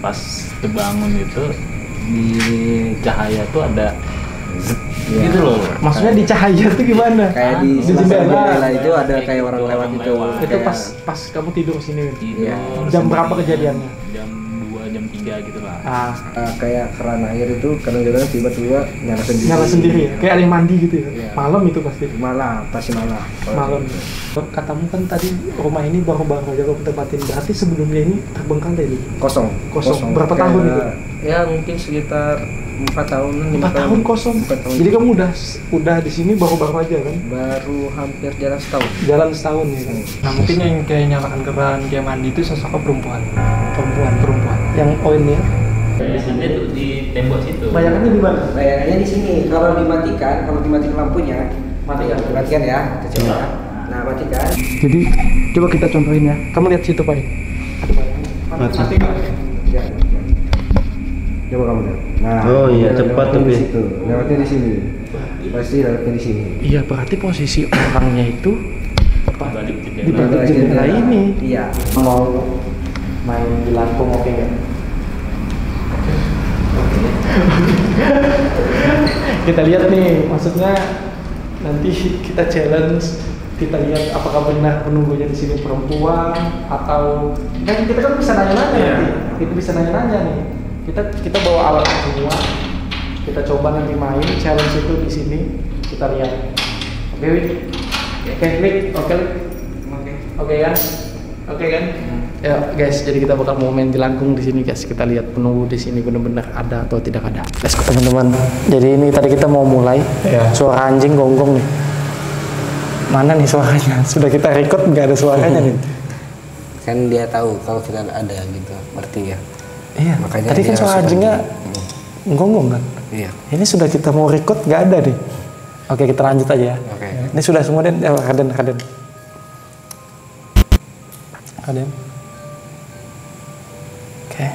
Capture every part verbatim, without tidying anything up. pas kebangun itu di cahaya tuh ada zip, ya, gitu loh. Maksudnya di cahaya tuh gimana? Kayak di jendela itu ada kayak orang lewat gitu. Itu pas pas kamu tidur sini. Iya. Jam berapa kejadiannya? jam dua jam tiga gitu lah. Ah, uh, kayak keran air itu kadang-kadang tiba-tiba nyala sendiri. Nyala sendiri. Ya. Kayak ada yang mandi gitu ya. Yeah. Malam itu pasti. Malam, pasti malam. Malam. Gitu. Katamu kan tadi rumah ini baru-baru aja kamu tempatin. Berarti sebelumnya ini terbengkalai dari kosong. Kosong. Kosong. Berapa kayak tahun itu? Ya mungkin sekitar empat tahunan, empat tahun kosong. empat tahun. Jadi kamu udah udah di sini baru-baru aja kan? Baru hampir jalan setahun. Jalan setahun ya kan. Nah, mungkin yang kayak nyalakan keran kayak mandi itu sosoknya perempuan. Perempuan, perempuan. Yang oilnya biasanya tuh di tembok situ. Bayangannya di mana? Bayangannya di sini. Kalau dimatikan, kalau dimatikan lampunya, matikan. Matikan ya, coba. Nah, matikan. Jadi coba kita contohin ya. Kamu lihat situ, Pak. Mati. Ya. Coba kamu lihat. Nah, oh iya, cepat tuh situ. Lewatnya di sini. Pasti lewatnya di sini. Iya, berarti posisi orangnya itu balik di balik jendela ini. Iya. Mau main di lampung oke nggak? Oke. Oke. Kita lihat nih, maksudnya nanti kita challenge, kita lihat apakah benar penunggunya di sini perempuan atau kan kita kan bisa nanya-nanya yeah. Nanti. Kita bisa nanya-nanya nih. Kita kita bawa alat semua, kita coba nanti main challenge itu di sini, kita lihat. Oke, Wik? Oke, Wik. Oke, Oke. Oke ya. Oke kan? Hmm. Ya guys, jadi kita bakal mau main jelangkung di sini guys. Kita lihat penunggu di sini benar-benar ada atau tidak ada. Let's go teman-teman. Jadi ini tadi kita mau mulai. Yeah. Suara anjing gonggong nih. Mana nih suaranya? Sudah kita record nggak ada suaranya nih. Kan dia tahu kalau kita ada gitu, berarti ya. Iya. Makanya tadi kan suara anjingnya gonggong kan? Iya. Ini sudah kita mau record nggak ada nih. Oke, kita lanjut aja ya. Oke. Okay. Ini sudah semua dan eh, Raden Raden. Raden. Oke. Okay.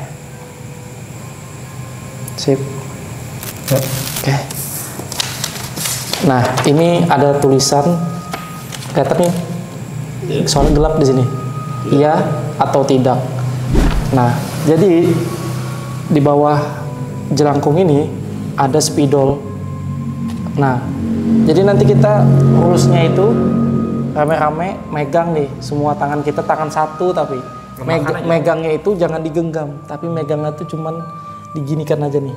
Sip. Oke. Okay. Nah, ini ada tulisan kelihatan nih. Soalnya gelap di sini. Iya atau tidak. Nah, jadi di bawah jelangkung ini ada spidol. Nah, jadi nanti kita urusnya itu rame-rame megang nih semua tangan kita, tangan satu tapi Meg megangnya itu jangan digenggam, tapi megangnya itu cuman diginikan aja nih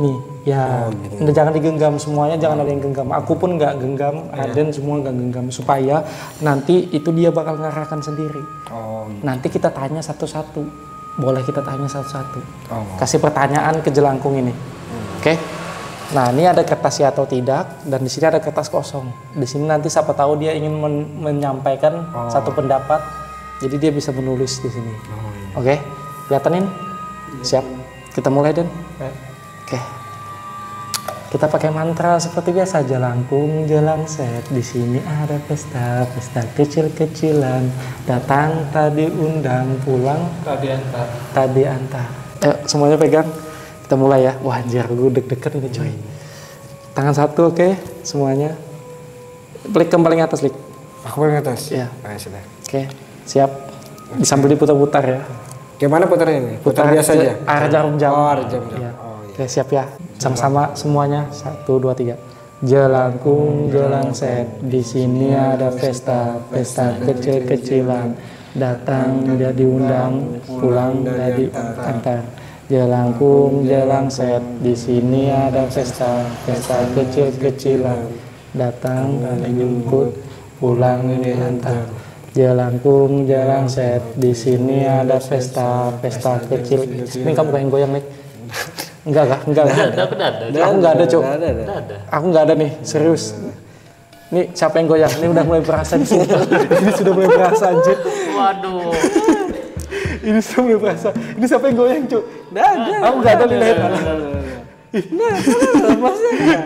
nih ya, oh, gitu. Jangan digenggam semuanya, jangan ada yang genggam, aku pun nggak genggam, Raden yeah. Semua nggak genggam supaya nanti itu dia bakal ngarahkan sendiri. Oh, gitu. Nanti kita tanya satu-satu, boleh kita tanya satu-satu, oh, kasih pertanyaan ke jelangkung ini. Hmm. Oke okay? Nah, ini ada kertas ya atau tidak, dan di sini ada kertas kosong. Di sini nanti siapa tahu dia ingin men menyampaikan oh. Satu pendapat, jadi dia bisa menulis di sini. Oh, iya. Oke, kelihatanin? Iya. Siap, kita mulai Den. Eh. Oke, kita pakai mantra seperti biasa. Jelangkung, jelangset, di sini ada pesta, pesta kecil-kecilan. Datang tadi undang, pulang tadi antar. Tadi antar. Eh, semuanya pegang. Kita mulai ya, wah anjir gue deg-degan ini coy. Tangan satu oke, okay. Semuanya. Klik ke paling atas, Lik. Aku paling atas? Iya. Oke, okay. Siap. Okay. Sambil diputar-putar ya. Gimana putarnya ini? Putar, putar biasa aja? Arah jarum jam. Oh, arah jarum jam. Ya. Oh, iya. Oke, okay, siap ya. Sama-sama semuanya, satu, dua, tiga. Jelangkung, jelangset, di sini ada pesta, pesta kecil-kecilan. Datang dia diundang, pulang dia diantar. Jelangkung, jelangset, di sini ada pesta, pesta kecil-kecilan. Datang dijemput, pulang diantar. Jelangkung, jelangset, di sini ada pesta, pesta kecil. Ini kamu kayak goyang nih? Enggak kah? Enggak. Aku enggak ada, Cuk. Aku enggak ada nih, serius. Nih siapa yang goyang? Ini udah mulai berasa di sini. Ini sudah mulai berasa anjir. Waduh. Ini sudah berasa. Ini siapa yang goyang, Cuk? Nggak ada. Aku nggak ada lihat. Nah, maksudnya.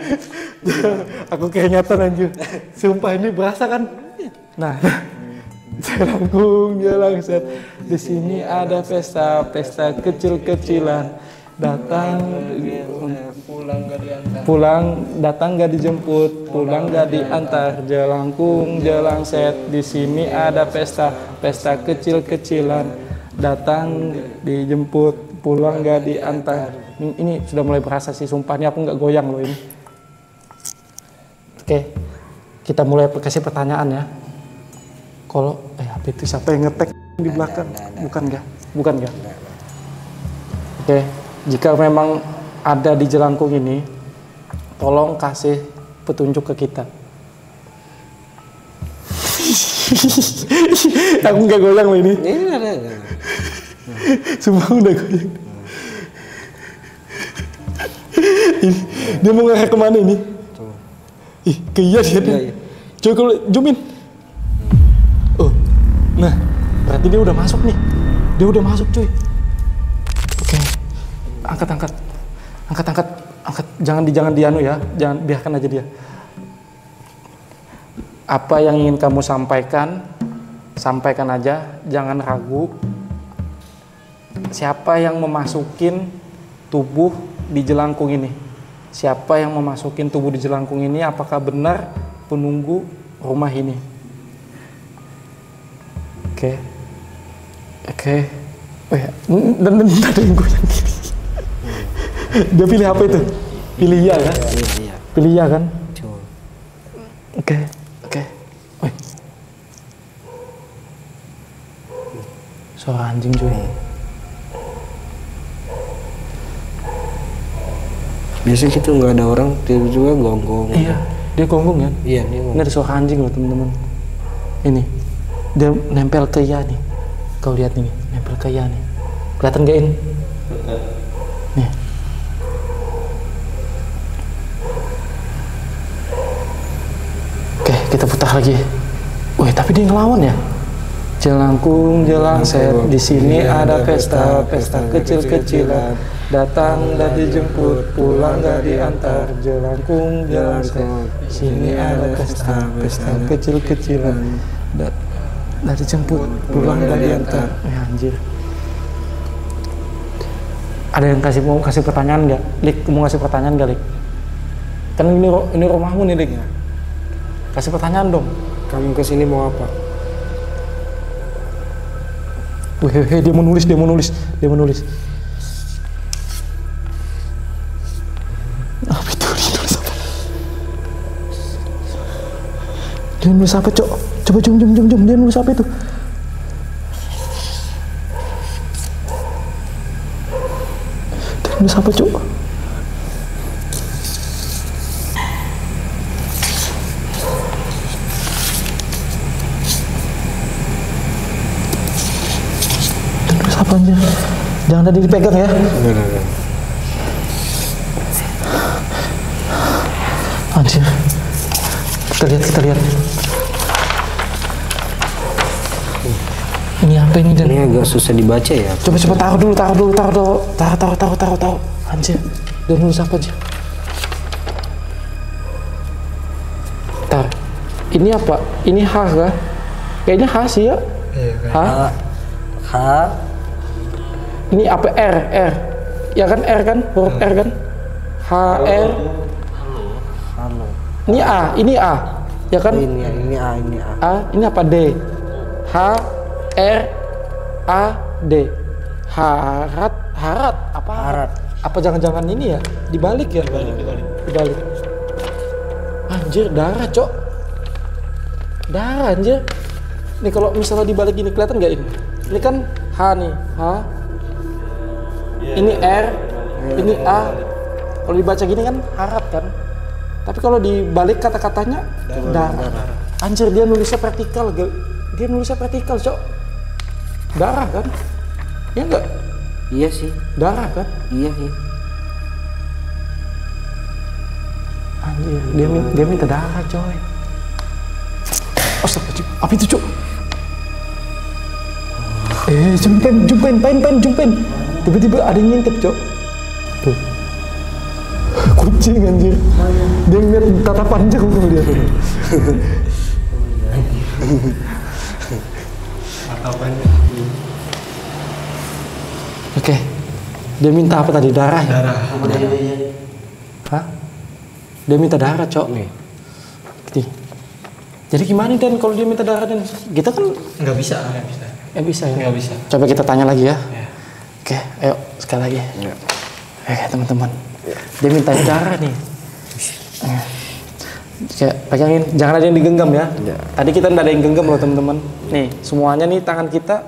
Aku kenyatan anjir. Sumpah ini berasa kan? Nah. Jelangkung, jelangset. Di sini ada pesta, pesta kecil-kecilan. Datang pulang nggak diantar. Pulang datang nggak dijemput, pulang nggak diantar. Jelangkung, jelangset. Di sini ada pesta, pesta kecil-kecilan. Datang dijemput, pulang gak diantar. Ini, ini sudah mulai berasa sih, sumpah ini aku nggak goyang loh ini. Oke, kita mulai kasih pertanyaan ya. Kalau eh H P itu siapa yang ngetek di belakang? Bukan gak? Bukan gak? Oke, jika memang ada di jelangkung ini, tolong kasih petunjuk ke kita. Aku nggak goyang loh ini. Sumpah udah goyang. Ini, dia mau ngarah kemana ini? Tuh. Ih, kaya dia. Iya, iya. Coba kalau zoomin. Oh, nah berarti dia udah masuk nih. Dia udah masuk cuy. Oke, angkat angkat, angkat angkat, angkat. Jangan di jangan dianu ya, jangan biarkan aja dia. Apa yang ingin kamu sampaikan, sampaikan aja, jangan ragu. Siapa yang memasukin tubuh di jelangkung ini? Siapa yang memasukin tubuh di jelangkung ini? Apakah benar penunggu rumah ini? Oke, oke. Oh ya, dan ada yang gue yang gini. Dia pilih apa itu? Pilih ya kan? Pilih ya kan? Oke. Suara anjing cuy. Biasanya gitu nggak ada orang, tiba-tiba gonggong. Iya, dia gonggong kan? Iya, dia gonggong. Ini ada suara anjing loh teman-teman. Ini dia nempel ke ya nih. Kau lihat nih, nempel ke ya nih. Kelihatan gak ini? Nih. Oke, kita putar lagi. Wih, tapi dia ngelawan ya. Jelangkung, jelangset, di sini ada pesta, pesta kecil-kecilan. Datang dan dijemput, pulang gak diantar. Jelangkung, jelangset, di sini ada pesta, pesta kecil-kecilan. Dan dijemput, pulang gak diantar. Ya anjir. Ada yang kasih mau kasih pertanyaan nggak, Lik? Mau kasih pertanyaan nggak, Lik? Kan ini ini rumahmu nih, Lik. Kasih pertanyaan dong. Kamu kesini mau apa? Hehehe, dia menulis, dia menulis, dia menulis. Apa itu? Dia nulis apa? Dia nulis apa, Cok? Coba jom, jom, jom, jom. Dia nulis apa itu? Dia nulis apa, Cok? Anjir. Jangan tadi dipegang ya. Anjir. Kita lihat, kita lihat. Ini apa ini dan? Ini agak susah dibaca ya. Coba coba taruh dulu, taruh dulu, taruh dulu, taruh, taruh, taruh, taruh, taruh. Anjir. Dan nulis apa aja? Tar. Ini apa? Ini H kah? Kayaknya H sih ya. H. H. Ini apa? R, R. Ya kan R kan? Huruf R kan? H, R. Halo. Ini A, ini A. Ya kan? Ini, ini A, ini A. A, ini apa? D. H, R, A, D. Harat, harat. Apa? Harat. Apa jangan-jangan ini ya? Dibalik ya? Dibalik, dibalik. Dibalik. Anjir, darah, Cok. Darah, anjir. Nih kalau misalnya dibalik gini, kelihatan nggak ini? Ini kan H nih, H. Ini R, ini A. Kalau dibaca gini kan harap kan. Tapi kalau dibalik kata-katanya darah. Anjir, dia nulisnya vertikal. Dia nulisnya vertikal, Cok. Darah kan? Iya enggak? Iya sih. Darah kan? Iya, iya. Anjir, dia minta, dia minta darah, coy. Astagfirullah. Apa itu, Cok? Eh, jumpen, jumpen, pen, pen, jumpen. Tiba-tiba ada yang ngintip, Cok. Tuh. Kucing anjir. Dia ngeliat tatapan panjang sama dia. Oke. Dia minta apa tadi? Darah ya? Darah. Darah. Hah? Dia minta darah, Cok. Nih. Jadi gimana, Den, kalau dia minta darah, Den? Kita kan... Nggak bisa. Nggak bisa. Eh, bisa ya? Nggak bisa. Coba kita tanya lagi ya. Ya. Oke, ayo sekali lagi. Ya. Oke, teman-teman. Ya. Dia minta darah nih. Kayak pegangin, jangan ada yang digenggam ya. Ya. Tadi kita nggak ada yang genggam loh teman-teman. Nih, semuanya nih tangan kita,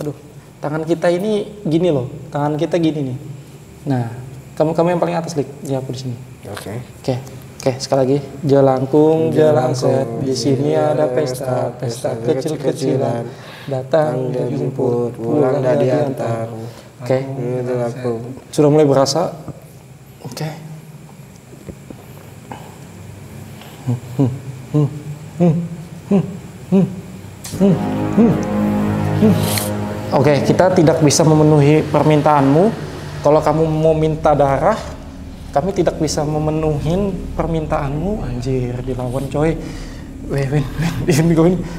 aduh, tangan kita ini gini loh, tangan kita gini nih. Nah, kamu kamu yang paling atas lik, ya aku di sini. Oke. Okay. Oke, okay. Oke okay, sekali lagi. Jelangkung, jelangset, di sini ada pesta, pesta kecil-kecilan. Datang dan dijemput, pulang dan diantar. Oke. Okay. Sudah mulai berasa. Oke. Okay. Hmm, hmm, hmm, hmm, hmm, hmm, hmm, hmm. Oke, okay, kita tidak bisa memenuhi permintaanmu. Kalau kamu mau minta darah, kami tidak bisa memenuhi permintaanmu. Anjir, dilawan coy. Weh, weh, weh,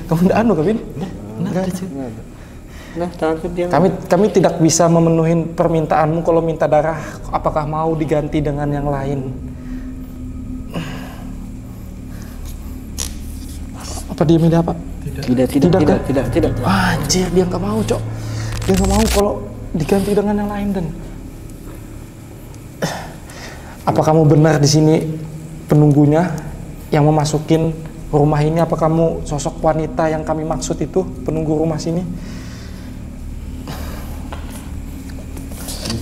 kamu nggak anu, Kevin? Nggak, nah, kami kami tidak bisa memenuhi permintaanmu kalau minta darah. Apakah mau diganti dengan yang lain? Apa dia minta apa? Tidak, tidak, tidak, tidak, tidak, tidak. Wah, anjir, dia nggak mau, Cok. Dia nggak mau kalau diganti dengan yang lain, dan apa kamu benar di sini penunggunya yang memasukin rumah ini? Apa kamu sosok wanita yang kami maksud itu penunggu rumah sini?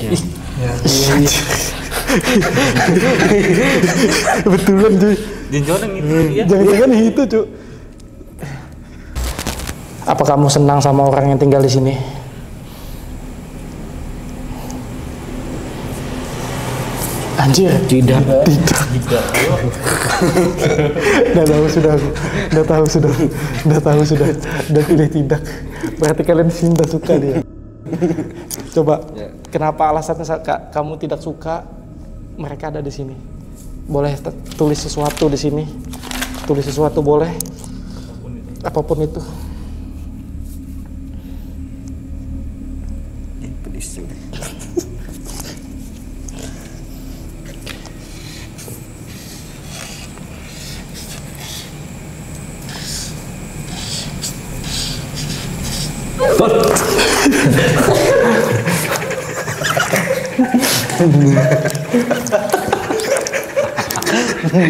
Ya, ya, ya, ya. Betulan, Cuk. Jangan-jangan itu, Cuk. Apa kamu senang sama orang yang tinggal di sini? Anjir, tidak, tidak, tidak. Udah tahu sudah, udah tahu sudah, udah tahu sudah, udah pilih tidak. Berarti kalian cinta suka dia. Coba, yeah. Kenapa alasannya kamu tidak suka mereka ada di sini? Boleh tulis sesuatu di sini, tulis sesuatu boleh, apapun itu. Apapun itu.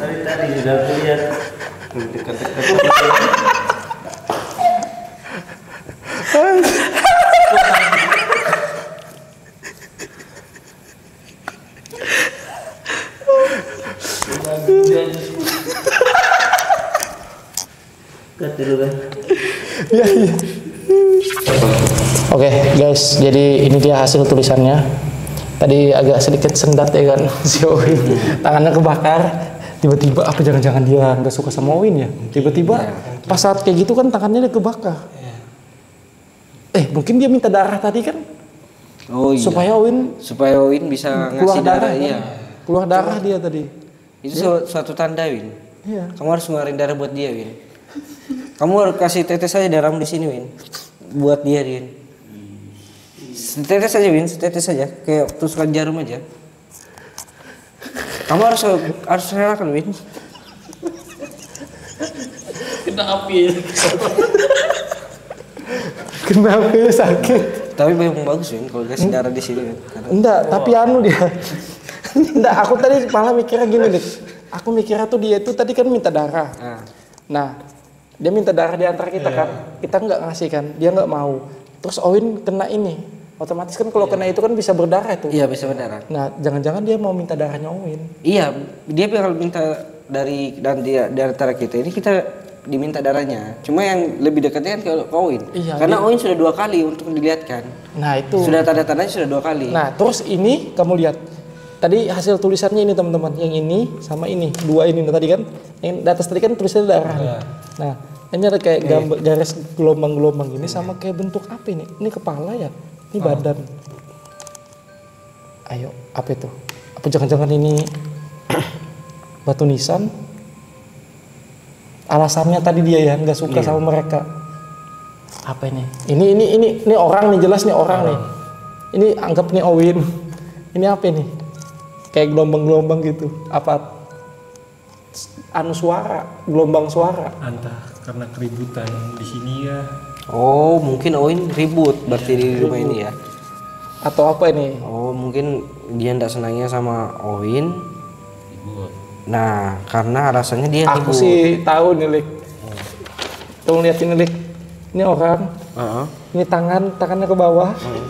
Tadi tadi sudah terlihat dekat-dekat. Ya, ya. Oke, okay, guys, jadi ini dia hasil tulisannya. Tadi agak sedikit sendat ya kan, si Owin. Tangannya kebakar. Tiba-tiba apa jangan-jangan dia nggak suka sama Owin ya? Tiba-tiba pas saat kayak gitu kan tangannya dia kebakar. Eh, mungkin dia minta darah tadi kan? Oh iya. Supaya Owin supaya Owin bisa ngasih darah, darah kan? Iya. Keluar darah cuma, dia tadi. Itu ya? Suatu tanda, Win. Iya. Kamu harus ngeluarin darah buat dia, Win. Kamu harus kasih tetes aja darahmu di sini, Win. Buat dia, Win. Setetes aja, Win. Setetes aja. Kayak tusukan jarum aja. Kamu harus harus relakan, Win. Kena api. Kena api sakit. Tapi memang bagus, Win. Kalau kasih darah di sini. Enggak, wow. Tapi anu dia. Enggak, aku tadi malah mikirnya gini, Dik. Aku mikirnya tuh dia itu tadi kan minta darah. Nah, nah dia minta darah di antara kita, yeah. Kan kita nggak ngasih kan, dia nggak mau, terus Owin kena ini otomatis kan kalau yeah. Kena itu kan bisa berdarah tuh. Iya, yeah, bisa berdarah. Nah, jangan-jangan dia mau minta darahnya Owin. Iya, dia bakal minta dari dan dia di antara kita ini kita diminta darahnya, cuma yang lebih dekatnya kan ke Owin. Iya, karena iya. Owin sudah dua kali untuk dilihatkan. Nah, itu sudah tanda-tandanya sudah dua kali. Nah, terus ini kamu lihat tadi hasil tulisannya ini teman-teman, yang ini sama ini, dua ini tadi kan, yang di atas tadi kan tulisannya darah. Yeah. Nah, ini ada kayak gambar, garis gelombang-gelombang ini sama kayak bentuk apa ini? Ini kepala ya? Ini badan. Oh. Ayo, apa itu? Apa jangan-jangan ini batu nisan? Alasannya tadi dia ya nggak suka, iya, sama mereka. Apa ini? Ini ini ini ini orang nih, jelas nih orang, orang nih. Ini anggap nih Owin. Ini apa ini? kayak gelombang-gelombang gitu, apa anu suara, gelombang suara. Entah karena keributan di sini ya. Oh, mungkin Oin ribut berarti ya, di rumah ribut. Ini ya. Atau apa ini? Oh, mungkin dia ndak senangnya sama Oin. Ribut. Nah, karena alasannya dia aku ribut. Sih tahu nih, Lik. Tuh lihat ini, Lik. Ini orang. Uh-huh. Ini tangan, tangannya ke bawah. Uh-huh.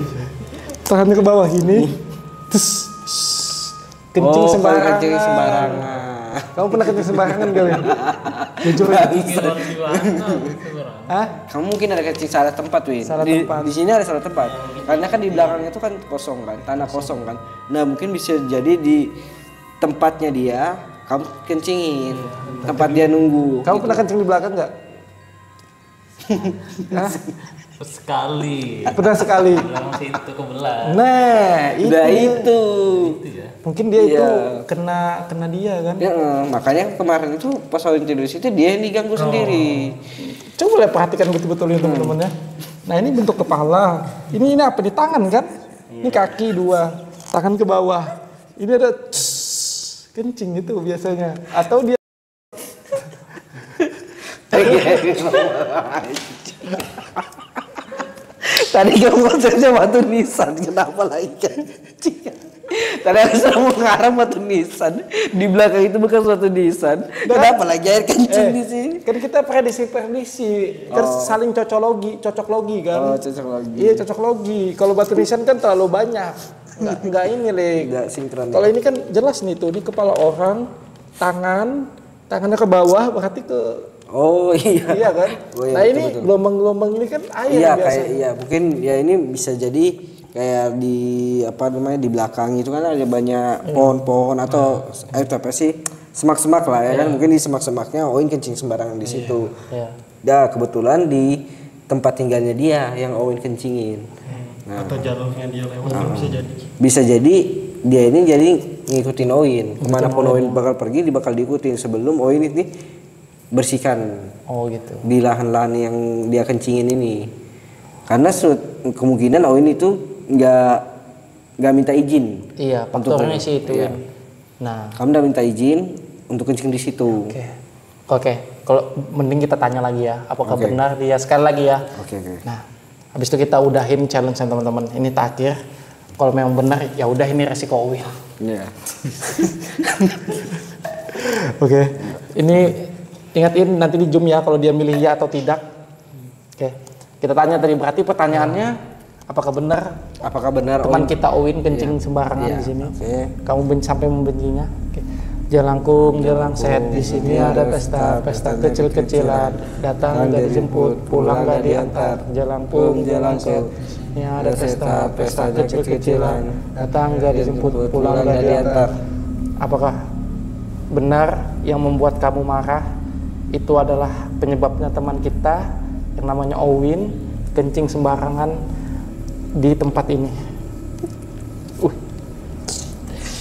Tangannya ke bawah ini. Terus kencing oh, sembarangan. Kencing sembarangan. Kamu pernah kencing sembarangan gak ya? Jujur ya. Hah? Kamu mungkin ada kencing salah tempat, Win. Salah di, tempat. Di sini ada salah tempat. Karena kan di belakangnya tuh kan kosong kan, tanah kosong kan. Nah, mungkin bisa jadi di tempatnya dia kamu kencingin. Tempat dia nunggu. Kamu gitu. Pernah kencing di belakang nggak? Hah? Sekali. Pernah sekali. Belakang situ kebelah. Nah, itu. Udah itu. Itu ya. Mungkin dia iya. Itu kena kena dia kan. Ya, makanya kemarin itu pas Oin tidur situ dia yang diganggu oh. Sendiri. Coba lihat perhatikan betul-betul ya hmm. Teman-teman ya. Nah, ini bentuk kepala. Ini ini apa di tangan kan? Ini kaki dua, tangan ke bawah. Ini ada tss, kencing itu biasanya. Atau dia tadi kamu saja batu nisan, kenapa lagi kencing? Tadi harusnya mengarah batu nisan, di belakang itu bukan suatu nisan. Kenapa lagi air kencing eh, di sini? Kan kita prediksi-prediksi, kan oh. Saling cocologi, cocok logi kan? Oh, cocok logi. Iya, cocok logi. Kalau batu nisan kan terlalu banyak, nggak, nggak ini Lik. Nggak sinkron. Kalau ini kan jelas nih tuh, ini kepala orang, tangan, tangannya ke bawah berarti ke... Oh iya. Iya kan? Oh, iya, nah betul, ini gelombang-gelombang ini kan air iya, biasa. Iya, mungkin ya ini bisa jadi... kayak di apa namanya di belakang itu kan ada banyak pohon-pohon hmm. Atau hmm. Eh, apa sih semak-semak lah ya yeah. Kan mungkin di semak-semaknya Oin kencing sembarangan di situ. Ya yeah. Yeah. Nah, kebetulan di tempat tinggalnya dia yang Oin kencingin. Hmm. Nah. Atau jalurnya dia lewat nah. Bisa jadi. Bisa jadi dia ini jadi ngikutin Oin. Kemanapun Oin bakal pergi dia bakal diikutin sebelum Oin ini bersihkan. Oh gitu. Di lahan-lahan yang dia kencingin ini. Karena kemungkinan Oin itu nggak nggak minta izin. Iya, faktornya sih itu. Iya. Nah, kamu udah minta izin untuk kencing di situ. Oke. Okay. Oke, okay. Kalau mending kita tanya lagi ya, apakah okay. Benar dia sekali lagi ya? Oke, okay, okay. Nah, habis itu kita udahin challenge teman-teman. Ini terakhir. Kalau memang benar ya udah ini resiko Oin. Iya. Yeah. Oke. Okay. Ini ingatin nanti di Zoom ya kalau dia milih ya atau tidak. Oke. Okay. Kita tanya tadi berarti pertanyaannya hmm. Apakah benar? Apakah benar teman Oin? Kita Oin kencing iya. Sembarangan iya. Di sini? Okay. Kamu benci sampai membencinya? Okay. Jalangkung, jalang set di sini ada pesta, pesta kecil-kecilan. Datang gak dijemput, pulang gak diantar. Jalangkung, jalang set. Ini ada pesta, pesta kecil-kecilan. Datang gak dijemput, pulang gak diantar. Apakah benar yang membuat kamu marah? Itu adalah penyebabnya teman kita yang namanya Oin kencing sembarangan di tempat ini. Uh.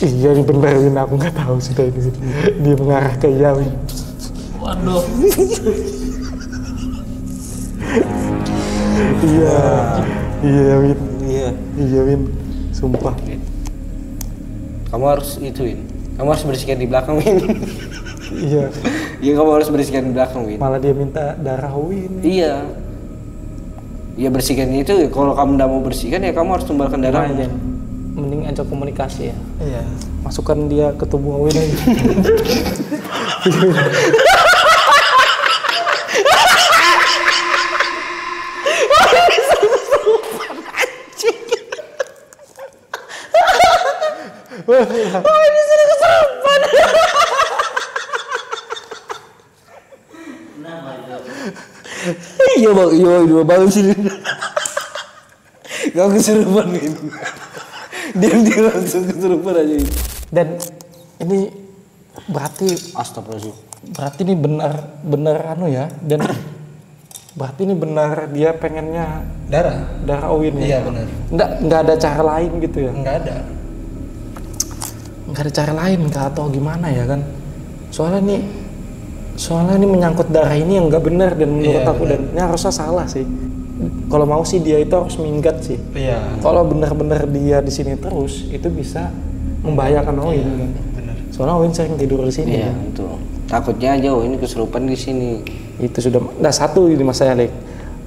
Iya ini benar Win, aku nggak tahu sudah ini. Dia mengarah ke iya Win. Waduh. Iya. Iya Win. Iya. Iya Win. Sumpah. Kamu harus itu Win. Kamu harus bersihkan di belakang Win. Iya. Iya kamu harus bersihkan di belakang Win. Malah dia minta darah Win. Iya. Ya bersihkan itu, kalau kamu tidak mau bersihkan ya kamu harus tumbalkan darah. Nah, mending ajak komunikasi ya. Iya. Masukkan dia ke tubuh Oin aja. Oh ini sudah kesampan. Iya bang, iya dua bang sini. Gak kesurupan gitu. Dia dia langsung kesurupan aja. Gitu. Dan ini berarti astagfirullah. Berarti ini benar benar anu ya. Dan berarti ini benar dia pengennya darah darah Oin ya. Iya benar. Nggak nggak ada cara lain gitu ya. Nggak ada. Nggak ada cara lain nggak atau gimana ya kan? Soalnya nih. Soalnya ini menyangkut darah ini yang nggak benar dan menurut yeah, aku bener. Dan ini harusnya salah sih. Kalau mau sih dia itu harus minggat sih. Yeah. Kalau benar-benar dia di sini terus itu bisa membahayakan Oin iya, kan. Bener. Soalnya Oin sering tidur di sini. Iya, kan? Betul. Takutnya aja Oin kesurupan di sini. Itu sudah. Nah satu ini mas saya, like,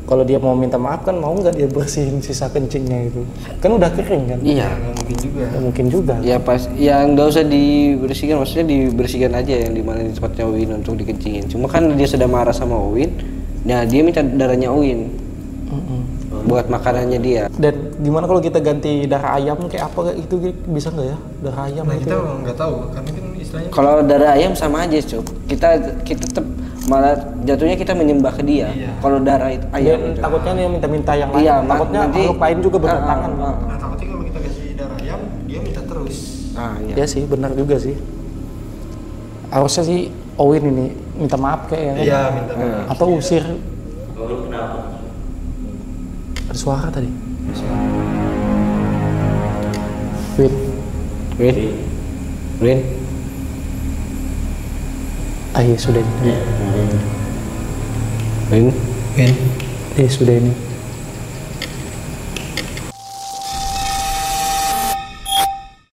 kalau dia mau minta maaf kan mau nggak dia bersihin sisa kencingnya itu? Kan udah kering kan? Iya. Nah, mungkin juga. Nah, mungkin juga. Ya pas, ya nggak usah dibersihkan, maksudnya dibersihkan aja yang dimana di tempatnya Oin untuk dikencingin. Cuma kan dia sudah marah sama Oin, nah dia minta darahnya Oin. Mm-mm. Buat makanannya dia. Dan gimana kalau kita ganti darah ayam kayak apa itu bisa nggak ya? Darah ayam nah, itu kita nggak tahu karena kan istilahnya kalau darah ayam sama aja, Cuk. Kita kita tetap malah jatuhnya kita menyembah ke dia. Iya. Kalau darah itu ayam dia, itu. Takutnya dia minta-minta yang lain. Iya, takutnya makhluk lain juga bertentangan. Uh, uh, nah, takutnya kalau kita kasih darah ayam, dia minta terus. Ah, iya. Ya sih, benar juga sih. Harusnya sih Oin ini minta maaf kayaknya. Iya, kan? Minta maaf. Atau iya. Usir. Kalau kenapa? Ada suara tadi. Win, Win, Win. Ah iya sudah ini. Win, Win. Iya sudah ini.